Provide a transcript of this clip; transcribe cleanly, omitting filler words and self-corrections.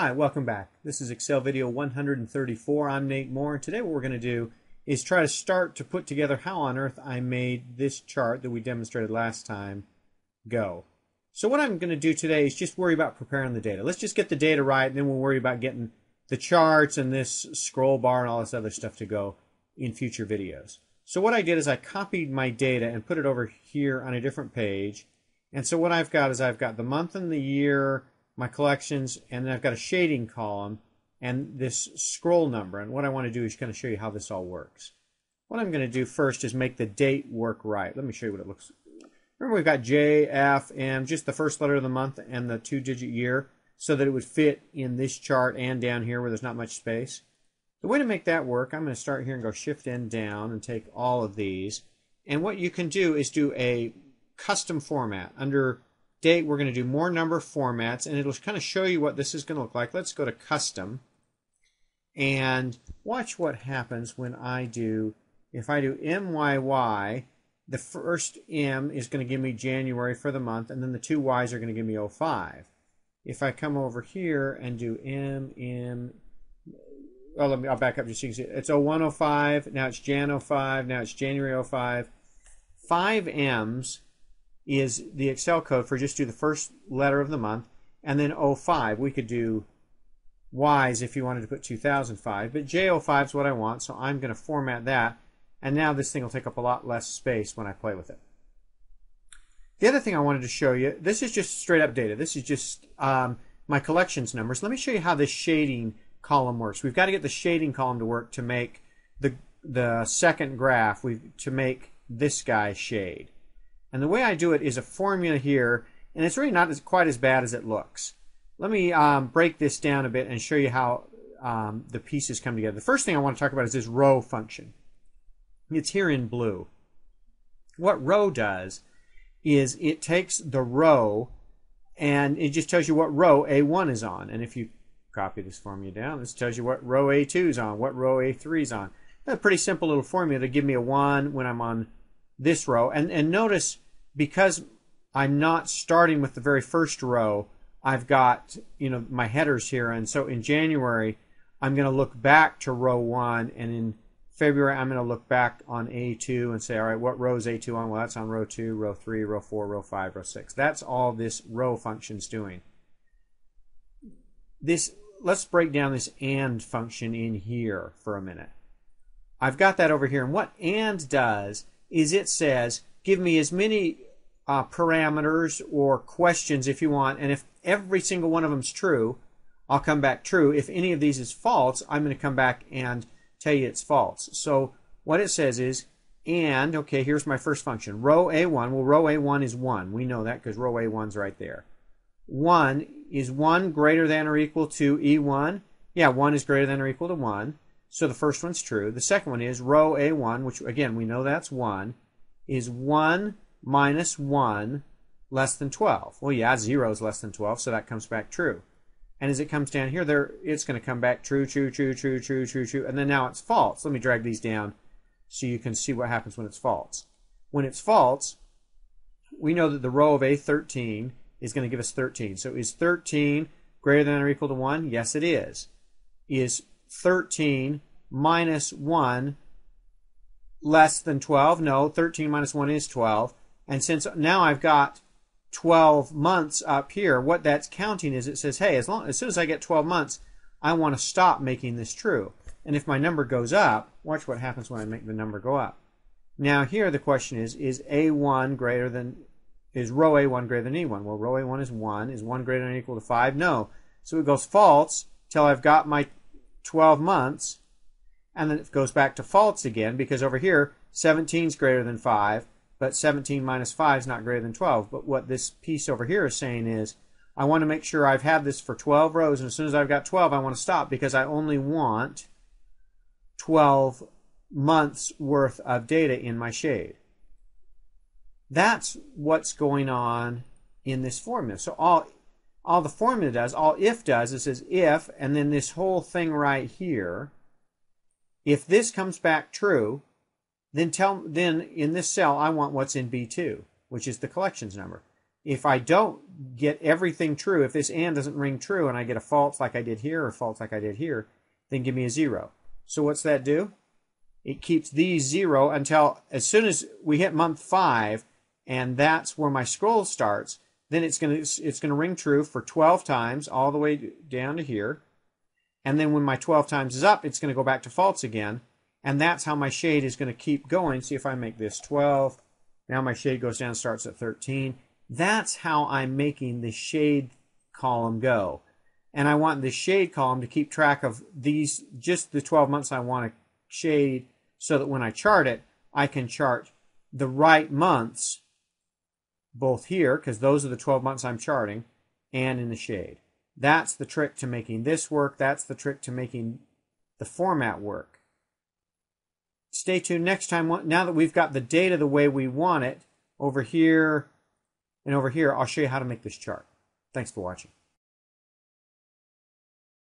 Hi, welcome back. This is Excel video 134. I'm Nate Moore, and today what we're going to do is try to start to put together how on earth I made this chart that we demonstrated last time go. So what I'm going to do today is just worry about preparing the data. Let's just get the data right, and then we'll worry about getting the charts and this scroll bar and all this other stuff to go in future videos. So what I did is I copied my data and put it over here on a different page. And so what I've got is I've got the month and the year, my collections, and then I've got a shading column and this scroll number. And what I want to do is kind of show you how this all works. What I'm going to do first is make the date work right. Let me show you what it looks like. Remember, we've got J, F, M, just the first letter of the month and the two-digit year so that it would fit in this chart and down here where there's not much space. The way to make that work, I'm going to start here and go Shift N down and take all of these. And what you can do is do a custom format. Under Date, we're going to do more number formats, and it'll kind of show you what this is going to look like. Let's go to Custom, and watch what happens when I do, if I do MYY, the first M is going to give me January for the month, and then the two Ys are going to give me 05. If I come over here and do MM, well, I'll back up just so you can see. It's 0105, now it's Jan 05, now it's January 05. 5 M's is the Excel code for just do the first letter of the month, and then 05. We could do Y's if you wanted to put 2005, but J05 is what I want, so I'm going to format that, and now this thing will take up a lot less space when I play with it. The other thing I wanted to show you, this is just straight up data. This is just my collections numbers. Let me show you how this shading column works. We've got to get the shading column to work to make the second graph, to make this guy shade. And the way I do it is a formula here, and it's really not quite as bad as it looks. Let me break this down a bit and show you how the pieces come together. The first thing I want to talk about is this row function. It's here in blue. What row does is it takes the row and it just tells you what row A1 is on. And if you copy this formula down, this tells you what row A2 is on, what row A3 is on. That's a pretty simple little formula to give me a 1 when I'm on this row, and notice because I'm not starting with the very first row, I've got, you know, my headers here, and so in January I'm going to look back to row 1, and in February I'm going to look back on A2 and say, all right, what row is A2 on? Well, that's on row 2, row 3, row 4, row 5, row 6. That's all this row function's doing. Let's break down this AND function in here for a minute. I've got that over here, and what AND does is it says give me as many parameters or questions if you want, and if every single one of them is true, I'll come back true. If any of these is false, I'm going to come back and tell you it's false. So what it says is and, okay, here's my first function, row A1. Well, row A1 is 1. We know that because row A1's right there. 1 is 1 greater than or equal to E1. Yeah, 1 is greater than or equal to 1. So the first one's true. The second one is row A1, which again we know that's 1, is 1 minus 1 less than 12. Well, yeah, 0 is less than 12, so that comes back true. And as it comes down here, it's going to come back true, true, true, true, true, true, true, and then now it's false. Let me drag these down so you can see what happens when it's false. When it's false, we know that the row of A13 is going to give us 13. So is 13 greater than or equal to 1? Yes, it is. Is 13 minus 1 less than 12? No, 13 minus 1 is 12. And since now I've got 12 months up here, what that's counting is it says, hey, as soon as I get 12 months, I want to stop making this true. And if my number goes up, watch what happens when I make the number go up. Now here the question is A1 greater than, is row A1 greater than E1? Well, row A1 is 1. Is 1 greater than or equal to 5? No. So it goes false till I've got my 12 months, and then it goes back to false again, because over here 17 is greater than 5, but 17 minus 5 is not greater than 12. But what this piece over here is saying is I want to make sure I've had this for 12 rows, and as soon as I've got 12 I want to stop, because I only want 12 months worth of data in my shade. That's what's going on in this formula. So all the formula does, all if does, it says if, and then this whole thing right here, if this comes back true, then in this cell I want what's in B2, which is the collections number. if I don't get everything true, if this AND doesn't ring true and I get a false like I did here or false like I did here, then give me a 0. So what's that do? It keeps these 0 until as soon as we hit month 5, and that's where my scroll starts, then it's going to ring true for 12 times all the way down to here. And then when my 12 times is up, it's going to go back to false again. And that's how my shade is going to keep going. See if I make this 12. Now my shade goes down and starts at 13. That's how I'm making the shade column go. And I want the shade column to keep track of these, just the 12 months I want to shade, so that when I chart it, I can chart the right months, both here, because those are the 12 months I'm charting, and in the shade. That's the trick to making this work. That's the trick to making the format work. Stay tuned next time. Now that we've got the data the way we want it, over here and over here, I'll show you how to make this chart. Thanks for watching.